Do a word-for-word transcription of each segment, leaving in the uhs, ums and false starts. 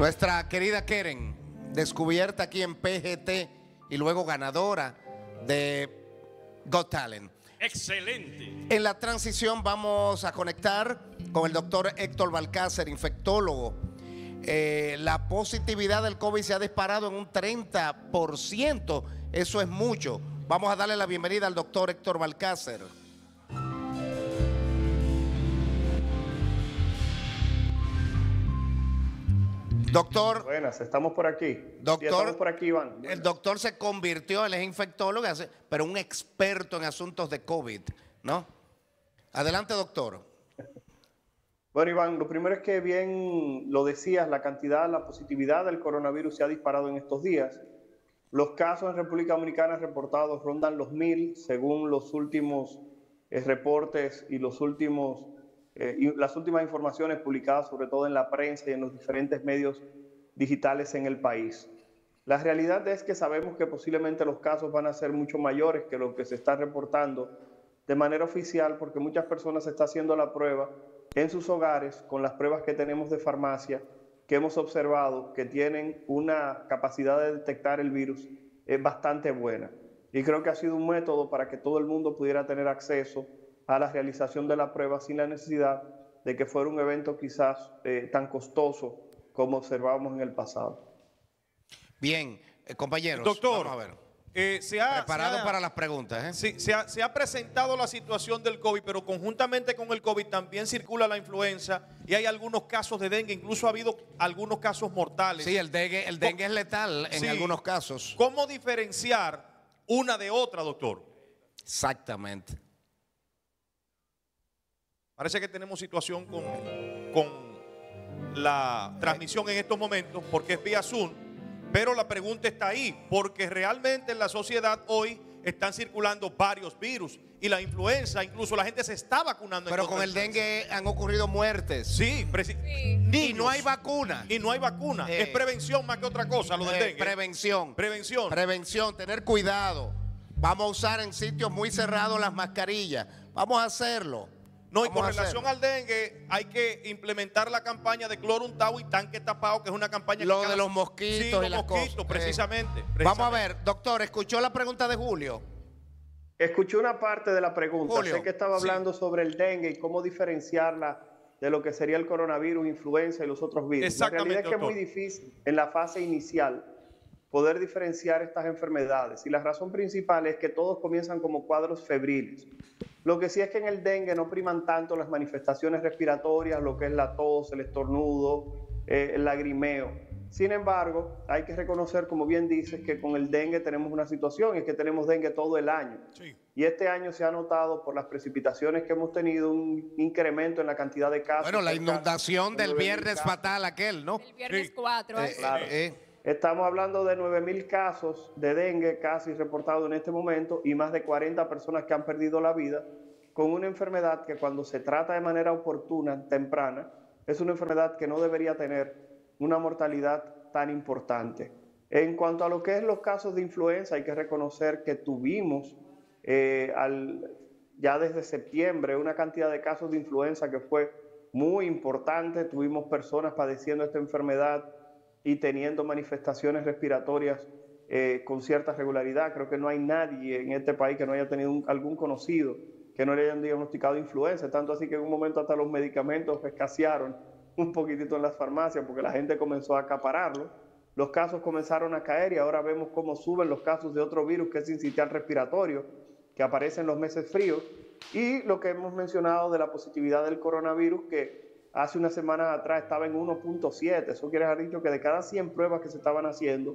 Nuestra querida Keren, descubierta aquí en P G T y luego ganadora de Got Talent. Excelente. En la transición vamos a conectar con el doctor Héctor Balcácer, infectólogo. Eh, la positividad del COVID se ha disparado en un treinta por ciento, eso es mucho. Vamos a darle la bienvenida al doctor Héctor Balcácer. Doctor. Buenas, estamos por aquí. Doctor, estamos por aquí, Iván. Buenas. El doctor se convirtió, él es infectólogo, pero un experto en asuntos de COVID, ¿no? Adelante, doctor. Bueno, Iván, lo primero es que bien lo decías, la cantidad, la positividad del coronavirus se ha disparado en estos días. Los casos en República Dominicana reportados rondan los mil, según los últimos eh, reportes y los últimos... Eh, y las últimas informaciones publicadas sobre todo en la prensa y en los diferentes medios digitales en el país. La realidad es que sabemos que posiblemente los casos van a ser mucho mayores que lo que se está reportando de manera oficial, porque muchas personas se está haciendo la prueba en sus hogares con las pruebas que tenemos de farmacia, que hemos observado que tienen una capacidad de detectar el virus eh, bastante buena. Y creo que ha sido un método para que todo el mundo pudiera tener acceso a la realización de la prueba sin la necesidad de que fuera un evento quizás eh, tan costoso como observábamos en el pasado. Bien, eh, compañeros. Doctor, vamos a ver. Eh, se ha, preparado se ha, para las preguntas. ¿eh? Se, se, ha, se ha presentado la situación del COVID, pero conjuntamente con el COVID también circula la influenza y hay algunos casos de dengue, incluso ha habido algunos casos mortales. Sí, el dengue, el dengue es letal en sí, algunos casos. ¿Cómo diferenciar una de otra, doctor? Exactamente. Parece que tenemos situación con, con la transmisión en estos momentos porque es vía Zoom, pero la pregunta está ahí porque realmente en la sociedad hoy están circulando varios virus y la influenza, incluso la gente se está vacunando. Pero con el dengue han ocurrido muertes. Sí, sí. Niños, y no hay vacuna. Y no hay vacuna. Eh, es prevención más que otra cosa lo del eh, dengue. Prevención. Prevención. Prevención, tener cuidado. Vamos a usar en sitios muy cerrados las mascarillas. Vamos a hacerlo. No, y con relación al dengue, hay que implementar la campaña de cloro untado y tanque tapado, que es una campaña... Lo de los mosquitos. Sí, los mosquitos, precisamente. Vamos a ver, doctor, ¿escuchó la pregunta de Julio? Escuché una parte de la pregunta. Julio, sé que estaba hablando sí. sobre el dengue y cómo diferenciarla de lo que sería el coronavirus, influenza y los otros virus. Exactamente, la realidad es que doctor. es muy difícil en la fase inicial poder diferenciar estas enfermedades. Y la razón principal es que todos comienzan como cuadros febriles. Lo que sí es que en el dengue no priman tanto las manifestaciones respiratorias, lo que es la tos, el estornudo, eh, el lagrimeo. Sin embargo, hay que reconocer, como bien dices, que con el dengue tenemos una situación, es que tenemos dengue todo el año. Sí. Y este año se ha notado por las precipitaciones que hemos tenido un incremento en la cantidad de casos. Bueno, la inundación del viernes fatal aquel, ¿no? El viernes cuatro. Sí. Eh, claro. eh. Estamos hablando de nueve mil casos de dengue casi reportados en este momento y más de cuarenta personas que han perdido la vida con una enfermedad que cuando se trata de manera oportuna, temprana, es una enfermedad que no debería tener una mortalidad tan importante. En cuanto a lo que es los casos de influenza, hay que reconocer que tuvimos eh, al, ya desde septiembre una cantidad de casos de influenza que fue muy importante. Tuvimos personas padeciendo esta enfermedad y teniendo manifestaciones respiratorias eh, con cierta regularidad. Creo que no hay nadie en este país que no haya tenido un, algún conocido que no le hayan diagnosticado influenza, tanto así que en un momento hasta los medicamentos escasearon un poquitito en las farmacias porque la gente comenzó a acapararlo. Los casos comenzaron a caer y ahora vemos cómo suben los casos de otro virus que es sincitial respiratorio, que aparece en los meses fríos, y lo que hemos mencionado de la positividad del coronavirus, que hace unas semanas atrás estaba en uno punto siete. Eso quiere decir que de cada cien pruebas que se estaban haciendo,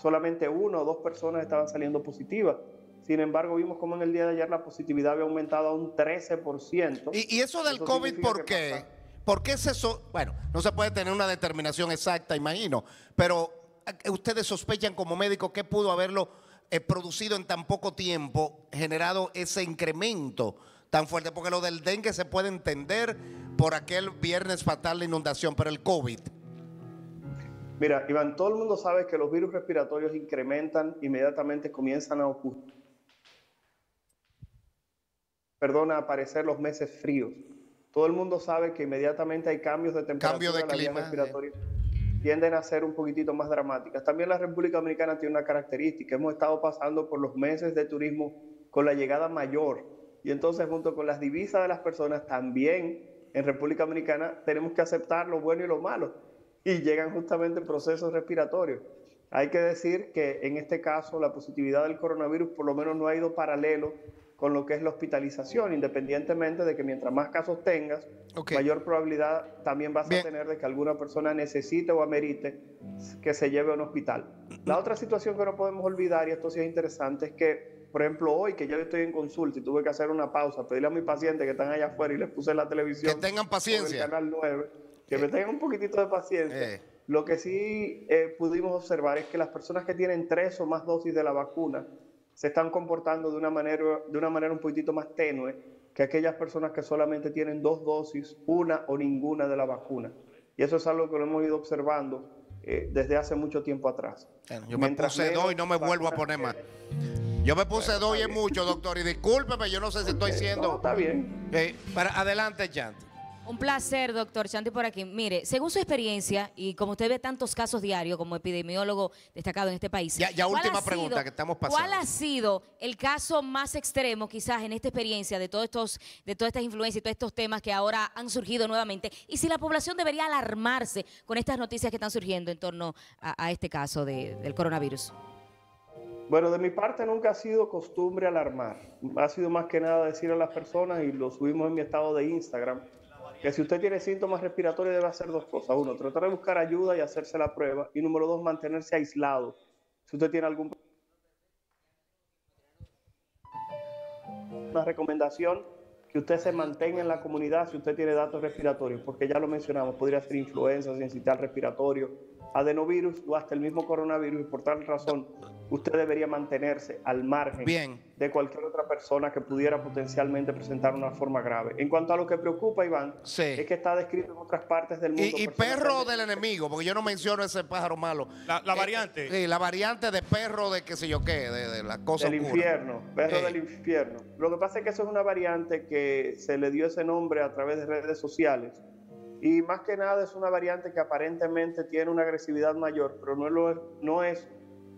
solamente una o dos personas estaban saliendo positivas. Sin embargo, vimos como en el día de ayer la positividad había aumentado a un trece por ciento. ¿Y, y eso del eso COVID por qué? Pasa. ¿Por qué es eso? Bueno, no se puede tener una determinación exacta, imagino, pero ustedes sospechan como médicos que pudo haberlo eh, producido en tan poco tiempo, generado ese incremento tan fuerte, porque lo del dengue se puede entender por aquel viernes fatal, la inundación, pero el COVID. Mira, Iván, todo el mundo sabe que los virus respiratorios incrementan, inmediatamente comienzan a ocurrir, perdón, a aparecer los meses fríos. Todo el mundo sabe que inmediatamente hay cambios de temperatura, cambio de clima, respiratoria, tienden a ser un poquitito más dramáticas. También la República Dominicana tiene una característica: hemos estado pasando por los meses de turismo con la llegada mayor, y entonces junto con las divisas de las personas también en República Dominicana tenemos que aceptar lo bueno y lo malo, y llegan justamente procesos respiratorios. Hay que decir que en este caso la positividad del coronavirus por lo menos no ha ido paralelo con lo que es la hospitalización, independientemente de que mientras más casos tengas, okay, mayor probabilidad también vas Bien. a tener de que alguna persona necesite o amerite que se lleve a un hospital. La otra situación que no podemos olvidar, y esto sí es interesante, es que, por ejemplo, hoy que yo estoy en consulta y tuve que hacer una pausa, pedirle a mis pacientes que están allá afuera y les puse la televisión. Que tengan paciencia. El canal nueve, que eh. me tengan un poquitito de paciencia. Eh. Lo que sí eh, pudimos observar es que las personas que tienen tres o más dosis de la vacuna se están comportando de una manera, de una manera un poquitito más tenue que aquellas personas que solamente tienen dos dosis, una o ninguna de la vacuna. Y eso es algo que lo hemos ido observando eh, desde hace mucho tiempo atrás. Bueno, yo Mientras me puse dos y no me vuelvo a poner más. Yo me puse bueno, dos y es mucho, doctor. Y discúlpeme, yo no sé si estoy siendo... No, está bien. Eh, para, adelante, Chanti. Un placer, doctor Chanti, por aquí. Mire, según su experiencia, y como usted ve tantos casos diarios como epidemiólogo destacado en este país. Ya, ya última pregunta que estamos pasando. ¿Cuál ha sido el caso más extremo, quizás, en esta experiencia de todos estos, de todas estas influencias y todos estos temas que ahora han surgido nuevamente? Y si la población debería alarmarse con estas noticias que están surgiendo en torno a, a este caso de, del coronavirus. Bueno, de mi parte nunca ha sido costumbre alarmar. Ha sido más que nada decir a las personas, y lo subimos en mi estado de Instagram, que si usted tiene síntomas respiratorios debe hacer dos cosas. Uno, tratar de buscar ayuda y hacerse la prueba. Y número dos, mantenerse aislado. Si usted tiene alguna recomendación, que usted se mantenga en la comunidad si usted tiene datos respiratorios, porque ya lo mencionamos, podría ser influenza, sincitial respiratorio, adenovirus o hasta el mismo coronavirus, y por tal razón usted debería mantenerse al margen Bien. de cualquier otra persona que pudiera potencialmente presentar una forma grave. En cuanto a lo que preocupa, Iván, sí. es que está descrito en otras partes del mundo. Y, y perro del enemigo, porque yo no menciono ese pájaro malo. La, la eh, variante. Sí, la variante de perro de qué sé yo qué, de, de las cosas. Del infierno, perro eh. del infierno. Lo que pasa es que eso es una variante que se le dio ese nombre a través de redes sociales. Y más que nada es una variante que aparentemente tiene una agresividad mayor, pero no, lo, no es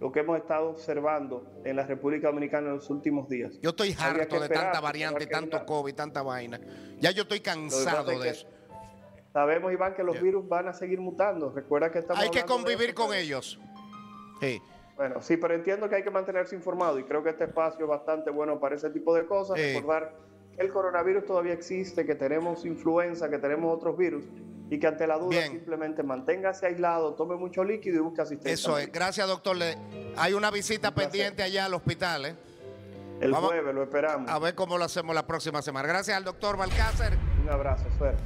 lo que hemos estado observando en la República Dominicana en los últimos días. Yo estoy harto de tanta variante, tanto COVID, tanta vaina. Ya yo estoy cansado de eso. Sabemos, Iván, que los virus van a seguir mutando. Recuerda que estamos... Hay que convivir con ellos. Sí. Bueno, sí, pero entiendo que hay que mantenerse informado, y creo que este espacio es bastante bueno para ese tipo de cosas. Sí. Recordar que el coronavirus todavía existe, que tenemos influenza, que tenemos otros virus, y que ante la duda Bien. simplemente manténgase aislado, tome mucho líquido y busque asistencia. Eso es. Gracias, doctor. Le... Hay una visita pendiente allá al hospital, ¿eh? El Vamos jueves, lo esperamos. A ver cómo lo hacemos la próxima semana. Gracias al doctor Balcácer. Un abrazo, suerte.